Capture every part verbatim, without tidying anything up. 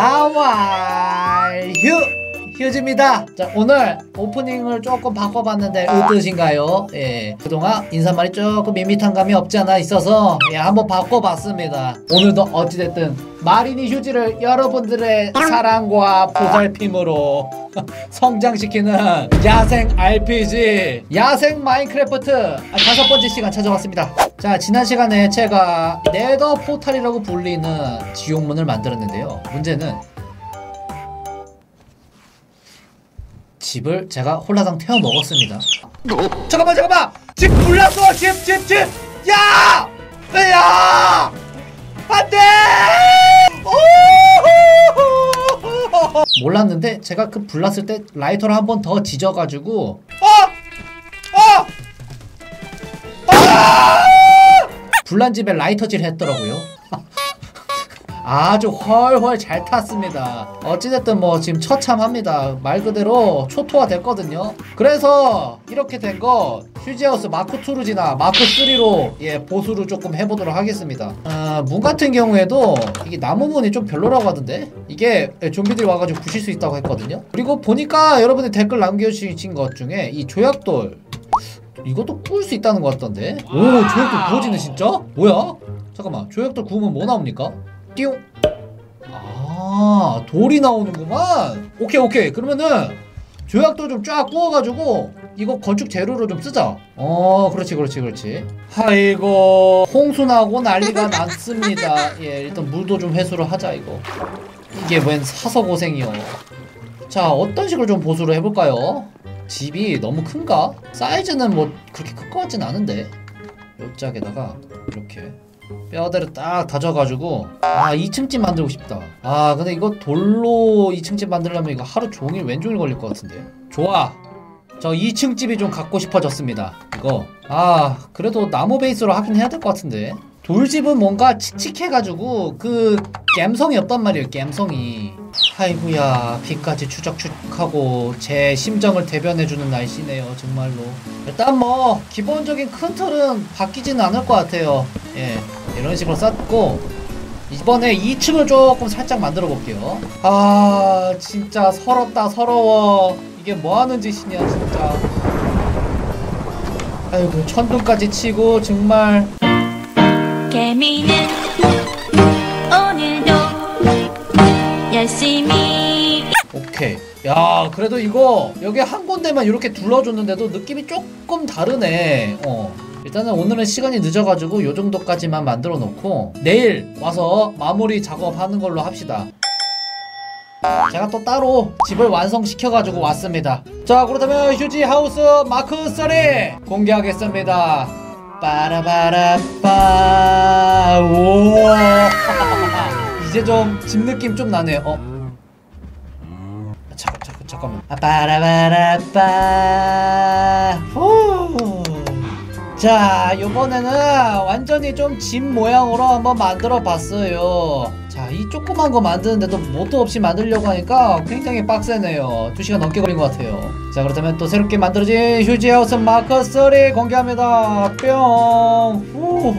하와이 휴! 휴즈입니다. 자, 오늘 오프닝을 조금 바꿔봤는데 어떠신가요? 예, 그동안 인사말이 조금 밋밋한 감이 없지 않아 있어서 예, 한번 바꿔봤습니다. 오늘도 어찌됐든 마린이 휴즈를 여러분들의 사랑과 보살핌으로 성장시키는 야생 알피지 야생 마인크래프트 아, 다섯 번째 시간 찾아왔습니다. 자, 지난 시간에 제가 네더 포탈이라고 불리는 지옥문을 만들었는데요, 문제는 집을 제가 홀라당 태워 먹었습니다. 잠깐만 잠깐만! 집 불났어! 집! 집! 집! 야! 야! 안 돼! 몰랐는데 제가 그 불났을 때 라이터를 한 번 더 지져가지고 어! 어! 아! 불난 집에 라이터질 했더라고요. 아주 훨훨 잘 탔습니다. 어찌됐든 뭐 지금 처참합니다. 말 그대로 초토화 됐거든요. 그래서 이렇게 된 거 휴지하우스 마크 투지나 마크 쓰리로 예 보수를 조금 해보도록 하겠습니다. 아, 문 같은 경우에도 이게 나무문이 좀 별로라고 하던데, 이게 좀비들이 와가지고 부실 수 있다고 했거든요. 그리고 보니까 여러분들 댓글 남겨주신 것 중에 이 조약돌 이것도 구울 수 있다는 것 같던데. 오, 조약돌 구워지네 진짜? 뭐야? 잠깐만, 조약돌 구우면 뭐 나옵니까? 띠용. 아, 돌이 나오는구만. 오케이 오케이, 그러면은 조약돌 좀 쫙 구워가지고 이거 건축 재료로 좀 쓰자. 어, 그렇지 그렇지 그렇지. 아이고, 홍수나고 난리가 났습니다. 예, 일단 물도 좀 회수를 하자. 이거 이게 웬 사서 고생이요. 자, 어떤 식으로 좀 보수를 해볼까요? 집이 너무 큰가? 사이즈는 뭐 그렇게 클 것 같진 않은데, 옆짝에다가 이렇게 뼈대를 딱 다져가지고 아 이층 집 만들고 싶다. 아 근데 이거 돌로 이층 집 만들려면 이거 하루 종일 왼종일 걸릴 것 같은데. 좋아, 저 이층 집이 좀 갖고 싶어졌습니다. 이거 아 그래도 나무 베이스로 하긴 해야 될 것 같은데. 돌집은 뭔가 칙칙해가지고 그 갬성이 없단 말이에요, 갬성이. 아이구야, 비까지 추적추적하고 제 심정을 대변해주는 날씨네요 정말로. 일단 뭐 기본적인 큰 틀은 바뀌지는 않을 것 같아요. 예, 이런 식으로 쌓고 이번에 이층을 조금 살짝 만들어 볼게요. 아 진짜 서럽다 서러워. 이게 뭐하는 짓이냐 진짜. 아이고, 천둥까지 치고 정말. 개미는 오늘도 열심히. 오케이. 야, 그래도 이거 여기 한 군데만 이렇게 둘러줬는데도 느낌이 조금 다르네. 어, 일단은 오늘은 시간이 늦어가지고 요 정도까지만 만들어 놓고 내일 와서 마무리 작업하는 걸로 합시다. 제가 또 따로 집을 완성시켜가지고 왔습니다. 자, 그렇다면 휴지 하우스 마크 쓰리 공개하겠습니다. 빠라바라빠. 오, 이제 좀 집 느낌 좀 나네요. 어, 아, 잠깐 잠깐 잠깐만. 아, 빠라바라빠. 후. 자, 요번에는 완전히 좀 집 모양으로 한번 만들어 봤어요. 자, 이 조그만 거 만드는데도 모터 없이 만들려고 하니까 굉장히 빡세네요. 두 시간 넘게 걸린 것 같아요. 자, 그렇다면 또 새롭게 만들어진 휴지하우스 마크 쓰리 공개합니다. 뿅. 후.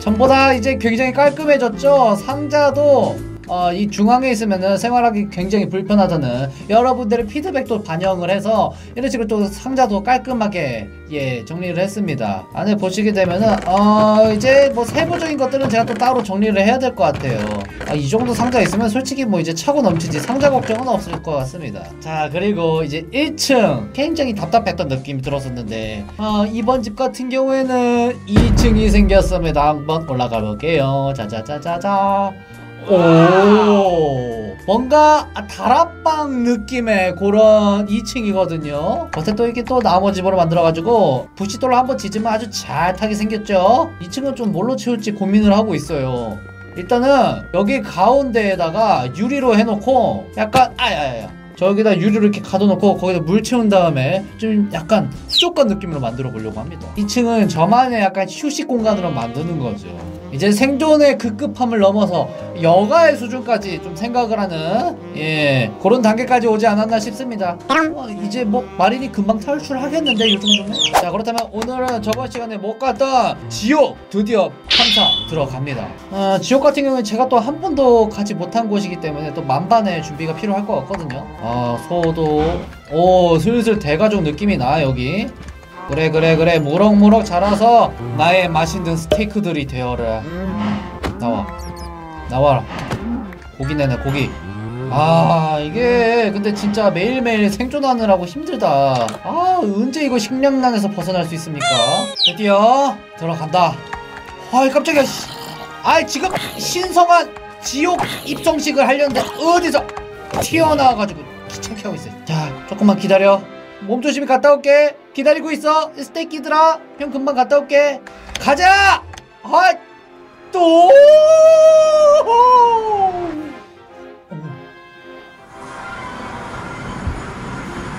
전보다 이제 굉장히 깔끔해졌죠? 상자도 어, 이 중앙에 있으면은 생활하기 굉장히 불편하다는 여러분들의 피드백도 반영을 해서 이런 식으로 또 상자도 깔끔하게 예 정리를 했습니다. 안에 보시게 되면은 어 이제 뭐 세부적인 것들은 제가 또 따로 정리를 해야 될 것 같아요. 아, 이 정도 상자 있으면 솔직히 뭐 이제 차고 넘치지 상자 걱정은 없을 것 같습니다. 자, 그리고 이제 일층 굉장히 답답했던 느낌이 들었었는데 어, 이번 집 같은 경우에는 이층이 생겼습니다. 한번 올라가 볼게요. 짜자자자자. 오, 뭔가 다락방 느낌의 그런 이층이거든요. 겉에 또 이렇게 또 나무 집으로 만들어가지고 부싯돌로 한번 지지면 아주 잘 타게 생겼죠. 이층은 좀 뭘로 채울지 고민을 하고 있어요. 일단은 여기 가운데에다가 유리로 해놓고 약간 아야야야 저기다 유리를 이렇게 가둬놓고 거기다 물 채운 다음에 좀 약간 수족관 느낌으로 만들어 보려고 합니다. 이층은 저만의 약간 휴식 공간으로 만드는 거죠. 이제 생존의 급급함을 넘어서 여가의 수준까지 좀 생각을 하는, 예, 그런 단계까지 오지 않았나 싶습니다. 어, 이제 뭐 마린이 금방 탈출하겠는데 이 정도면? 자, 그렇다면 오늘은 저번 시간에 못 갔던 지옥 드디어 탐사 들어갑니다. 어, 지옥 같은 경우에 제가 또 한 번도 가지 못한 곳이기 때문에 또 만반의 준비가 필요할 것 같거든요. 아, 소도 오 슬슬 대가족 느낌이 나 여기. 그래 그래 그래 무럭무럭 자라서 나의 맛있는 스테이크들이 되어라. 나와 나와라. 고기 내놔 고기. 아 이게 근데 진짜 매일매일 생존하느라고 힘들다. 아 언제 이거 식량난에서 벗어날 수 있습니까? 드디어 들어간다. 아이 깜짝이야. 아이 지금 신성한 지옥 입성식을 하려는데 어디서 튀어나와가지고 귀찮게 하고 있어. 자 조금만 기다려. 몸조심히 갔다 올게. 기다리고 있어 스테이키들아. 형 금방 갔다 올게. 가자. 아 또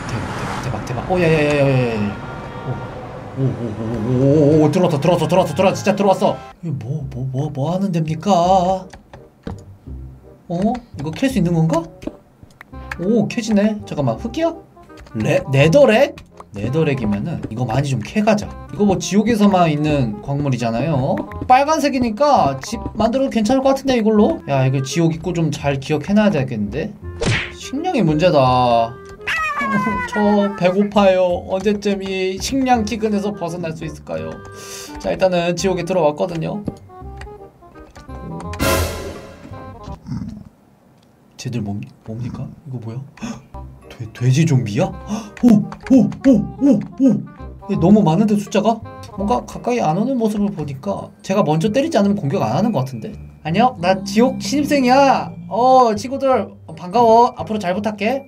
대박 대박 대박. 오야야야야야. 오오오오오 들어왔어 들어왔어 들어왔어 들어왔어 진짜 들어왔어. 이거 뭐 뭐 뭐 뭐 하는 데입니까? 어? 이거 캘 수 있는 건가? 오 캐지네. 잠깐만 흙이야? 레.. 네더렛? 네더렉이면은 이거 많이 좀 캐가자. 이거 뭐 지옥에서만 있는 광물이잖아요. 빨간색이니까 집 만들어도 괜찮을 것 같은데 이걸로? 야 이거 지옥 입구 좀 잘 기억해놔야 되겠는데? 식량이 문제다. 저 배고파요. 언제쯤 이 식량 기근에서 벗어날 수 있을까요? 자 일단은 지옥에 들어왔거든요. 쟤들 뭐, 뭡니까? 이거 뭐야? 돼, 돼지 좀비야? 오오오오오 너무 많은데 숫자가? 뭔가 가까이 안 오는 모습을 보니까 제가 먼저 때리지 않으면 공격 안 하는 것 같은데? 안녕? 나 지옥 신입생이야. 어 친구들 반가워. 앞으로 잘 부탁해.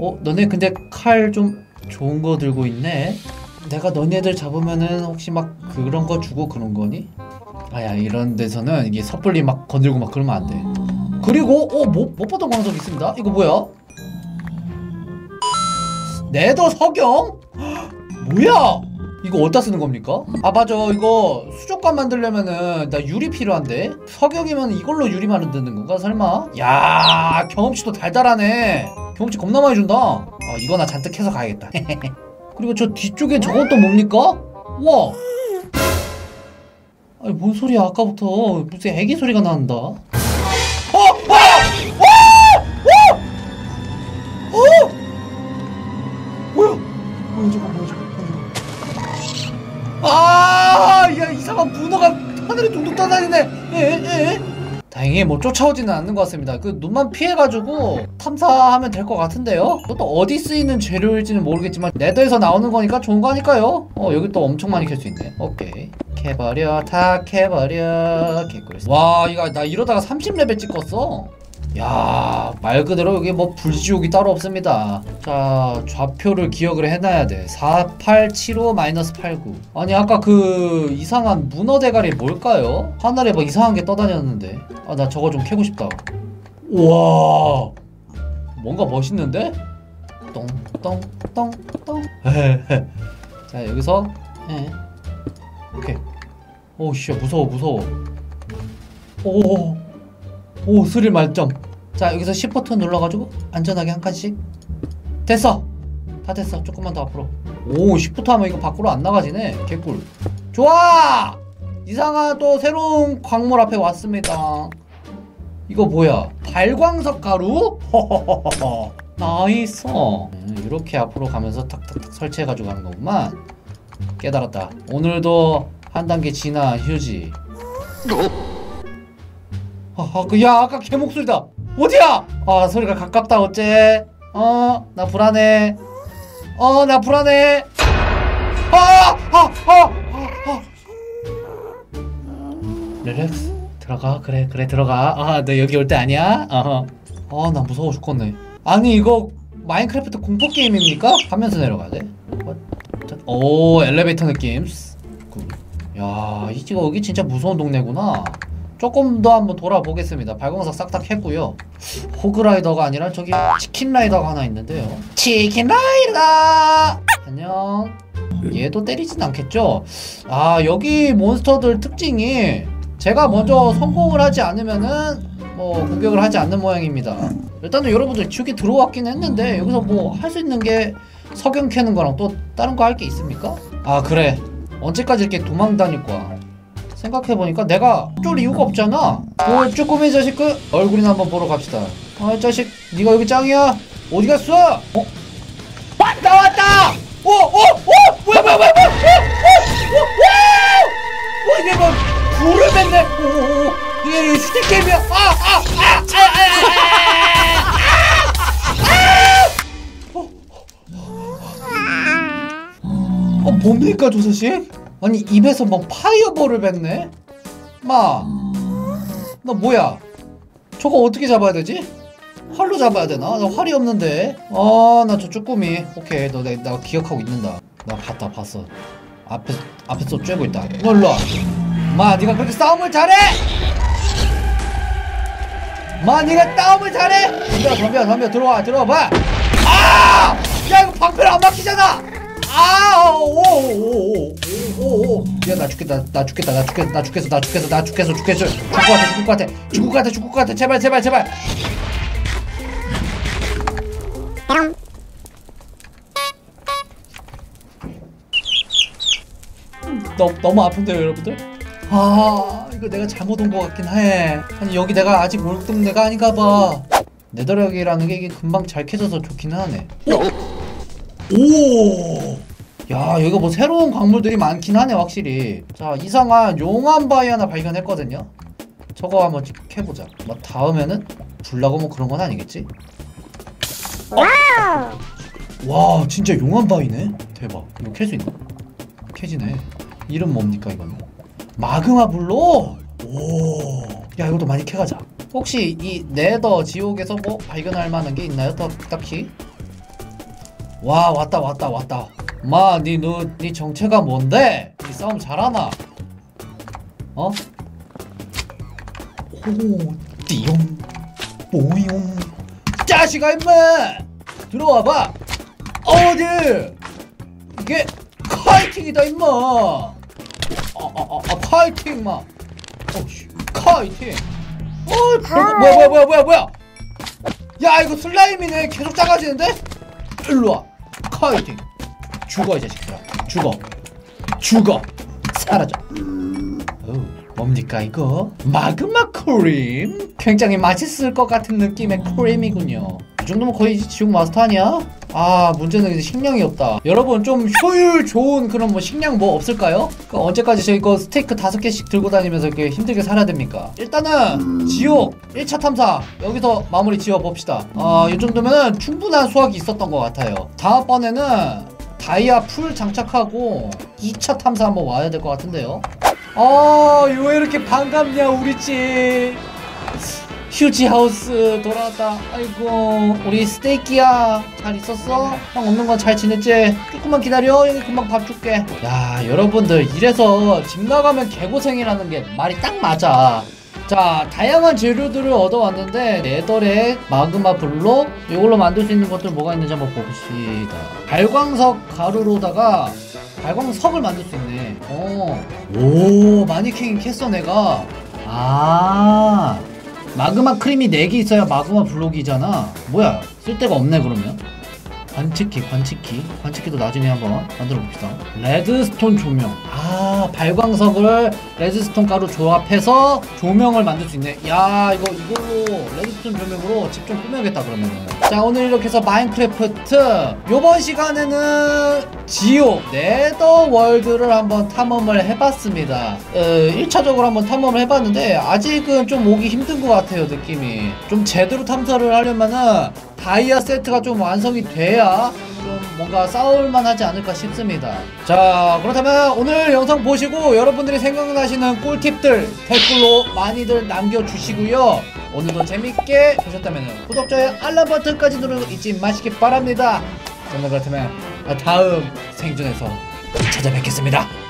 어 너네 근데 칼 좀 좋은 거 들고 있네. 내가 너네들 잡으면은 혹시 막 그런 거 주고 그런 거니? 아야 이런 데서는 이게 섣불리 막 건들고 막 그러면 안 돼. 그리고 어 뭐, 못 봤던 광석 있습니다. 이거 뭐야? 네더 석영? 뭐야? 이거 어디다 쓰는 겁니까? 아 맞아 이거 수족관 만들려면은 나 유리 필요한데? 석영이면 이걸로 유리 만드는 건가 설마? 야 경험치도 달달하네. 경험치 겁나 많이 준다. 아 이거나 잔뜩 해서 가야겠다. 그리고 저 뒤쪽에 저건 또 뭡니까? 와 아니 뭔 소리야 아까부터 무슨 애기 소리가 나는다. 어! 어! 아, 야 이상한 문어가 하늘에 둥둥 떠다니네. 예, 예. 다행히 뭐 쫓아오지는 않는 것 같습니다. 그 눈만 피해가지고 탐사하면 될 것 같은데요. 또 어디 쓰이는 재료일지는 모르겠지만 네더에서 나오는 거니까 좋은 거니까요. 어 여기 또 엄청 많이 캘 수 있네. 오케이. 캐버려 다 캐버려 개꿀. 와 이거 나 이러다가 삼십 레벨 찍었어. 야, 말 그대로 여기 뭐 불지옥이 따로 없습니다. 자, 좌표를 기억을 해놔야 돼. 사, 팔, 칠, 오, 마이너스 팔, 구. 아니, 아까 그 이상한 문어 대가리 뭘까요? 하늘에 막 이상한 게 떠다녔는데. 아, 나 저거 좀 캐고 싶다. 우와. 뭔가 멋있는데? 똥, 똥, 똥, 똥. 자, 여기서. 에. 오케이. 오, 씨, 무서워, 무서워. 오. 오 스릴 만점. 자 여기서 십 버튼 눌러가지고 안전하게 한 칸씩. 됐어 다 됐어. 조금만 더 앞으로. 오 십 버튼 하면 이거 밖으로 안 나가지네. 개꿀. 좋아. 이상한 또 새로운 광물 앞에 왔습니다. 이거 뭐야 발광석 가루? 허허허허 나이스. 음, 이렇게 앞으로 가면서 탁탁탁 설치해가지고 가는 거구만. 깨달았다. 오늘도 한 단계 지나 휴지. 아, 아, 그, 야, 아까 개 목소리다! 어디야! 아, 소리가 가깝다, 어째? 어, 나 불안해. 어, 나 불안해. 아! 아! 아! 아! 아! 릴렉스? 들어가? 그래, 그래, 들어가. 아, 너 여기 올 때 아니야? 어허. 아, 나 무서워 죽겠네. 아니, 이거 마인크래프트 공포 게임입니까? 하면서 내려가야 돼. 오, 엘리베이터 느낌. 야, 이 지가 여기 진짜 무서운 동네구나. 조금 더 한번 돌아보겠습니다. 발광석 싹 다 했고요. 호그라이더가 아니라 저기 치킨 라이더가 하나 있는데요. 치킨 라이더! 안녕. 얘도 때리진 않겠죠? 아 여기 몬스터들 특징이 제가 먼저 성공을 하지 않으면은 뭐 공격을 하지 않는 모양입니다. 일단은 여러분들 지옥에 들어왔긴 했는데 여기서 뭐 할 수 있는 게 석영 캐는 거랑 또 다른 거 할 게 있습니까? 아 그래, 언제까지 이렇게 도망 다닐 거야? 생각해보니까 내가 쫄 이유가 없잖아. 그 쭈꾸미 자식 그 얼굴이나 한번 보러 갑시다. 아 자식, 네가 여기 짱이야. 어디 갔어? 어? 왔다 왔다! 오! 오! 오! 뭐야 뭐야 뭐야 뭐야! 오! 오! 오! 오! 이게 뭐 불을 뺐네. 오! 오! 이게 슈팅 게임이야. 아! 아! 아! 아! 아! 어 뭡니까 조사씨? 아니 입에서 막 파이어볼을 뱉네? 마! 너 뭐야? 저거 어떻게 잡아야 되지? 활로 잡아야 되나? 나 활이 없는데. 아 나 저 쭈꾸미. 오케이 너 내 나 기억하고 있는다. 나 봤다 봤어. 앞에 앞에서 쬐고 있다. 놀러. 마 니가 그렇게 싸움을 잘해? 마 니가 싸움을 잘해! 덤벼 덤벼 덤벼 들어와 들어와봐! 아! 야 이거 방패를 안 막히잖아! 아! 오오오오오오오 야 나 죽겠다 나 죽겠다 나 죽겠어 나 죽겠어 나 죽겠어 나 죽겠어 죽겠어 죽을 것 같아 죽을 것 같아 죽을 것 같아 죽을 것 같아 제발 제발 제발! 너무 너무 아픈데요 여러분들? 아 이거 내가 잘못 온 것 같긴 해. 아니 여기 내가 아직 몰든 내가 아닌가 봐. 네더렉이라는 게 이게 금방 잘 캐져서 좋긴 하네. 오! 야 여기가 뭐 새로운 광물들이 많긴 하네 확실히. 자 이상한 용암 바위 하나 발견했거든요. 저거 한번 캐보자. 막 다음에는 불나고 뭐 그런 건 아니겠지? 어? 와 진짜 용암 바위네. 대박. 이거 캘 수 있나? 캐지네. 이름 뭡니까 이건? 마그마 블록? 오. 야 이것도 많이 캐가자. 혹시 이 네더 지옥에서 뭐 발견할 만한 게 있나요? 더, 딱히? 와 왔다 왔다 왔다. 마 니 너 니 정체가 뭔데? 니 싸움 잘하나? 어? 오 띠용 뽀용 짜식아 임마! 들어와봐! 어디! 이게 카이팅이다 임마! 아아아 아, 카이팅 마. 어씨 카이팅. 어 뭐야 뭐야 뭐야 뭐야 뭐야. 야 이거 슬라임이네. 계속 작아지는데? 일로 와. 카이팅. 죽어 이 자식들아. 죽어. 죽어. 사라져. 오, 뭡니까 이거? 마그마 크림. 굉장히 맛있을 것 같은 느낌의 크림이군요. 이 정도면 거의 지옥 마스터 아니야? 아 문제는 이제 식량이 없다. 여러분 좀 효율 좋은 그런 뭐 식량 뭐 없을까요? 그러니까 언제까지 저 이거 스테이크 다섯 개씩 들고 다니면서 이렇게 힘들게 살아야 됩니까? 일단은 지옥 일 차 탐사 여기서 마무리 지어봅시다. 아 이 정도면 충분한 수확이 있었던 것 같아요. 다음번에는 다이아 풀 장착하고 이 차 탐사 한번 와야 될 것 같은데요. 아 왜 이렇게 반갑냐 우리 집. 휴지 하우스 돌아왔다. 아이고 우리 스테이키야 잘 있었어? 형 없는 건 잘 지냈지? 조금만 기다려 여기 금방 밥 줄게. 야 여러분들 이래서 집 나가면 개고생이라는 게 말이 딱 맞아. 자 다양한 재료들을 얻어왔는데 네더렛, 마그마 블록 이걸로 만들 수 있는 것들 뭐가 있는지 한번 봅시다. 발광석 가루로다가 발광석을 만들 수 있네. 어. 오 많이 캐긴 캤어 내가. 아 마그마 크림이 네 개 있어야 마그마 블록이잖아. 뭐야 쓸데가 없네. 그러면 관측키 관측키 관측키도 나중에 한번 만들어 봅시다. 레드스톤 조명. 아 발광석을 레드스톤 가루 조합해서 조명을 만들 수 있네. 야 이거 이걸로 레드스톤 조명으로 집 좀 꾸며야겠다 그러면은. 자 오늘 이렇게 해서 마인크래프트 요번 시간에는 지옥 네더월드를 한번 탐험을 해봤습니다. 어, 일 차적으로 한번 탐험을 해봤는데 아직은 좀 오기 힘든 것 같아요 느낌이. 좀 제대로 탐사를 하려면은 다이아 세트가 좀 완성이 돼야 좀 뭔가 싸울만 하지 않을까 싶습니다. 자 그렇다면 오늘 영상 보시고 여러분들이 생각나시는 꿀팁들 댓글로 많이들 남겨주시고요. 오늘도 재밌게 보셨다면 구독자의 알람 버튼까지 누르고 잊지 마시기 바랍니다. 정말 그렇다면 다음 생존에서 찾아뵙겠습니다.